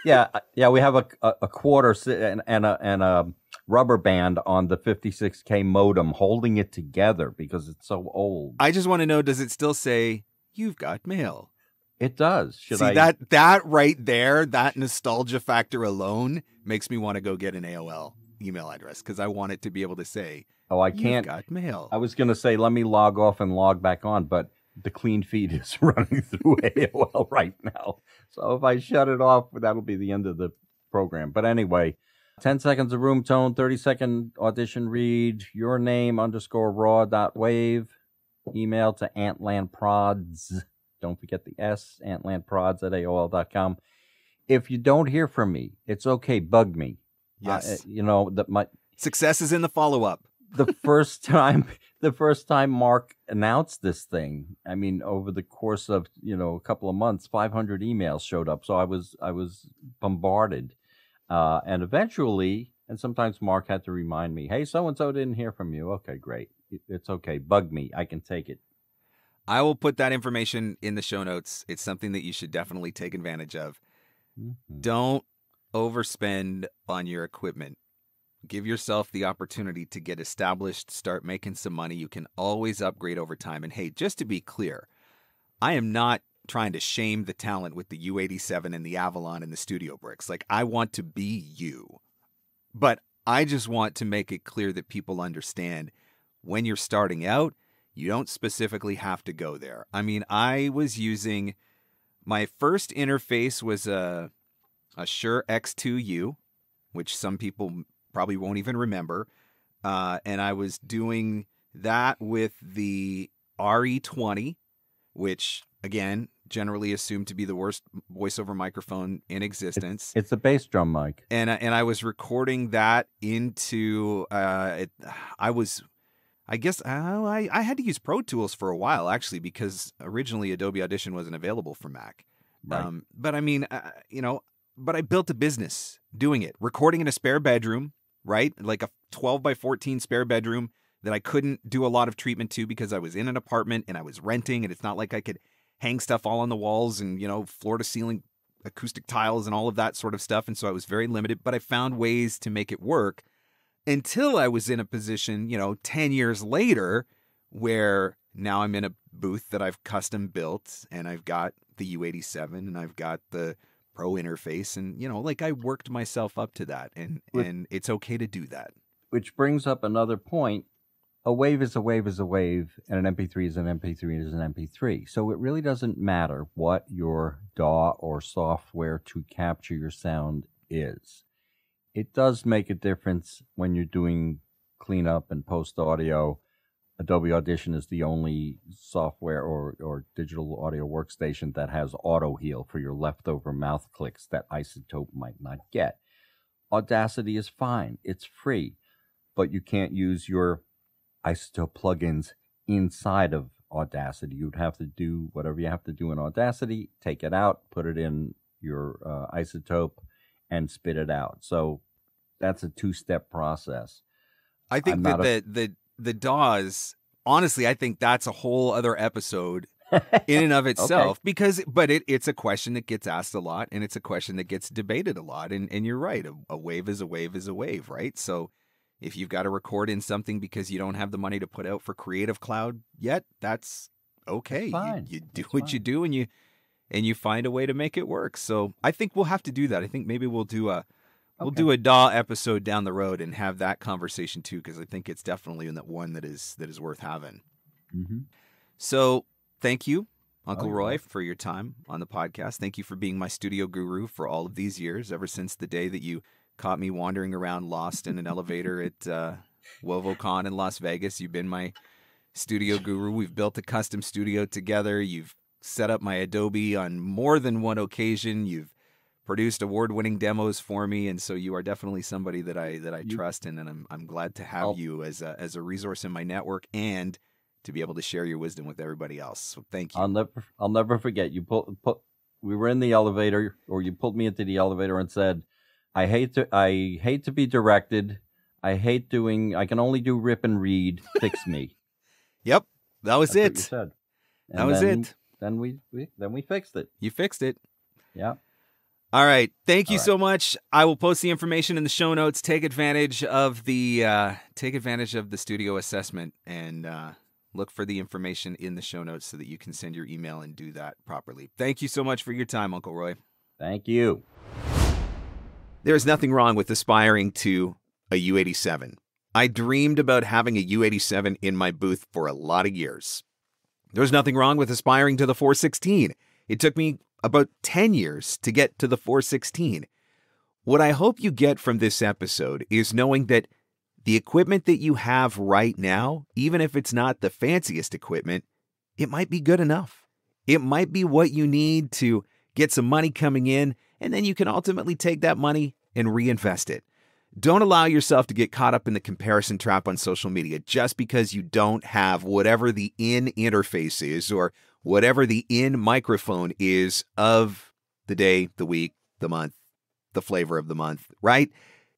yeah, yeah, we have a a quarter and and a, and a rubber band on the fifty-six K modem holding it together because it's so old. I just want to know: does it still say "You've got mail"? It does. Should See I... that that right there? That nostalgia factor alone makes me want to go get an A O L email address because I want it to be able to say. Oh, I can't. You got mail. I was going to say, let me log off and log back on, but the clean feed is running through A O L right now. So if I shut it off, that'll be the end of the program. But anyway, ten seconds of room tone, thirty second audition read, your name underscore raw dot wave, email to antlandprods. Don't forget the S, antlandprods at A O L dot com. If you don't hear from me, it's okay. Bug me. Yes. Uh, you know, that my success is in the follow up. The first time, the first time Mark announced this thing, I mean, over the course of, you know, a couple of months, five hundred emails showed up. So I was, I was bombarded. Uh, and eventually, and sometimes Mark had to remind me, hey, so-and-so didn't hear from you. Okay, great. It's okay. Bug me. I can take it. I will put that information in the show notes. It's something that you should definitely take advantage of. Mm-hmm. Don't overspend on your equipment. Give yourself the opportunity to get established, start making some money. You can always upgrade over time. And hey, just to be clear, I am not trying to shame the talent with the U eighty-seven and the Avalon and the Studio Bricks. Like, I want to be you. But I just want to make it clear that people understand when you're starting out, you don't specifically have to go there. I mean, I was using, my first interface was a, a Shure X two U, which some people probably won't even remember. Uh, and I was doing that with the R E twenty, which, again, generally assumed to be the worst voiceover microphone in existence. It's, it's a bass drum mic. And, and I was recording that into, uh, it, I was, I guess, oh, I, I had to use Pro Tools for a while, actually, because originally Adobe Audition wasn't available for Mac. Right. Um, but I mean, uh, you know, but I built a business doing it, recording in a spare bedroom. Right? Like a twelve by fourteen spare bedroom that I couldn't do a lot of treatment to because I was in an apartment and I was renting, and it's not like I could hang stuff all on the walls and, you know, floor to ceiling acoustic tiles and all of that sort of stuff. And so I was very limited, but I found ways to make it work until I was in a position, you know, ten years later, where now I'm in a booth that I've custom built, and I've got the U eighty-seven and I've got the Pro interface, and, you know, like, I worked myself up to that, and which, and it's okay to do that. Which brings up another point. A wave is a wave is a wave, and an M P three is an M P three is an M P three. So it really doesn't matter what your D A W or software to capture your sound is. it does make a difference when you're doing cleanup and post audio. Adobe Audition is the only software or, or digital audio workstation that has auto heal for your leftover mouth clicks that Isotope might not get. Audacity is fine. It's free, but you can't use your Isotope plugins inside of Audacity. You'd have to do whatever you have to do in Audacity, take it out, put it in your uh, Isotope, and spit it out. So that's a two-step process. I think that the, the the D A Ws, honestly, I think that's a whole other episode in and of itself. Okay. Because, but it, it's a question that gets asked a lot, and it's a question that gets debated a lot. And, and you're right, a, a wave is a wave is a wave, right? So if you've got to record in something because you don't have the money to put out for Creative Cloud yet, that's okay. Fine. You, you do that's what fine. you do, and you and you find a way to make it work. So I think we'll have to do that. I think maybe we'll do a We'll okay. do a D A W episode down the road and have that conversation too, because I think it's definitely one that is that is worth having. Mm-hmm. So thank you, Uncle oh, Roy, yeah. for your time on the podcast. Thank you for being my studio guru for all of these years, ever since the day that you caught me wandering around lost in an elevator at uh, WovoCon in Las Vegas. You've been my studio guru. We've built a custom studio together. You've set up my Adobe on more than one occasion. You've produced award-winning demos for me, and so you are definitely somebody that I that I you, trust in, and I'm I'm glad to have I'll, you as a as a resource in my network and to be able to share your wisdom with everybody else. So thank you. I'll never I'll never forget you pull, pull, we were in the elevator, or you pulled me into the elevator and said, "I hate to I hate to be directed. I hate doing. I can only do rip and read. Fix me." Yep, that was That's it. What you said. And that was then, it. Then we, we then we fixed it. You fixed it. Yeah. All right. Thank you right. so much. I will post the information in the show notes. Take advantage of the uh, take advantage of the studio assessment, and uh, look for the information in the show notes so that you can send your email and do that properly. Thank you so much for your time, Uncle Roy. Thank you. There is nothing wrong with aspiring to a U eighty-seven. I dreamed about having a U eighty-seven in my booth for a lot of years. There's nothing wrong with aspiring to the four sixteen. It took me about ten years to get to the four sixteen. What I hope you get from this episode is knowing that the equipment that you have right now, even if it's not the fanciest equipment, it might be good enough. It might be what you need to get some money coming in, and then you can ultimately take that money and reinvest it. Don't allow yourself to get caught up in the comparison trap on social media just because you don't have whatever the in interface is or whatever the in microphone is of the day, the week, the month, the flavor of the month, right?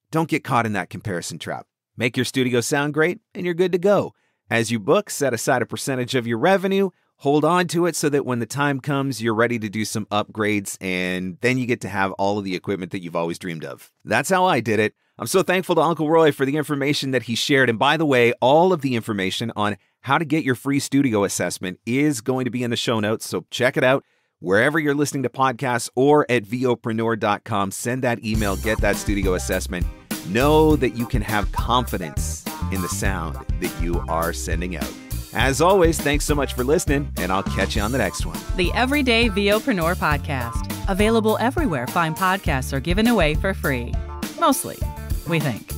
Don't get caught in that comparison trap. Make your studio sound great and you're good to go. As you book, set aside a percentage of your revenue, hold on to it so that when the time comes, you're ready to do some upgrades, and then you get to have all of the equipment that you've always dreamed of. That's how I did it. I'm so thankful to Uncle Roy for the information that he shared. And by the way, all of the information on how to get your free studio assessment is going to be in the show notes, so check it out wherever you're listening to podcasts or at vopreneur dot com. Send that email, get that studio assessment. Know that you can have confidence in the sound that you are sending out. As always, thanks so much for listening, and I'll catch you on the next one. The Everyday VOpreneur Podcast. Available everywhere fine podcasts are given away for free. Mostly, we think.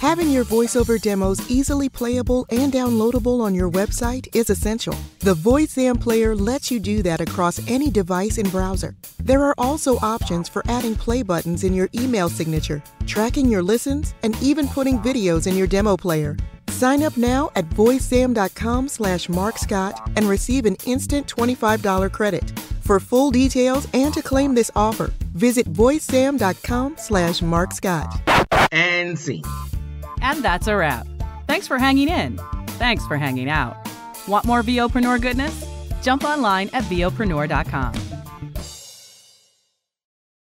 Having your voiceover demos easily playable and downloadable on your website is essential. The VoiceZam player lets you do that across any device and browser. There are also options for adding play buttons in your email signature, tracking your listens, and even putting videos in your demo player. Sign up now at voicezam dot com slash Marc Scott and receive an instant twenty-five dollar credit. For full details and to claim this offer, visit voicezam dot com slash Marc Scott. And see. And that's a wrap. Thanks for hanging in. Thanks for hanging out. Want more VOpreneur goodness? Jump online at vopreneur dot com.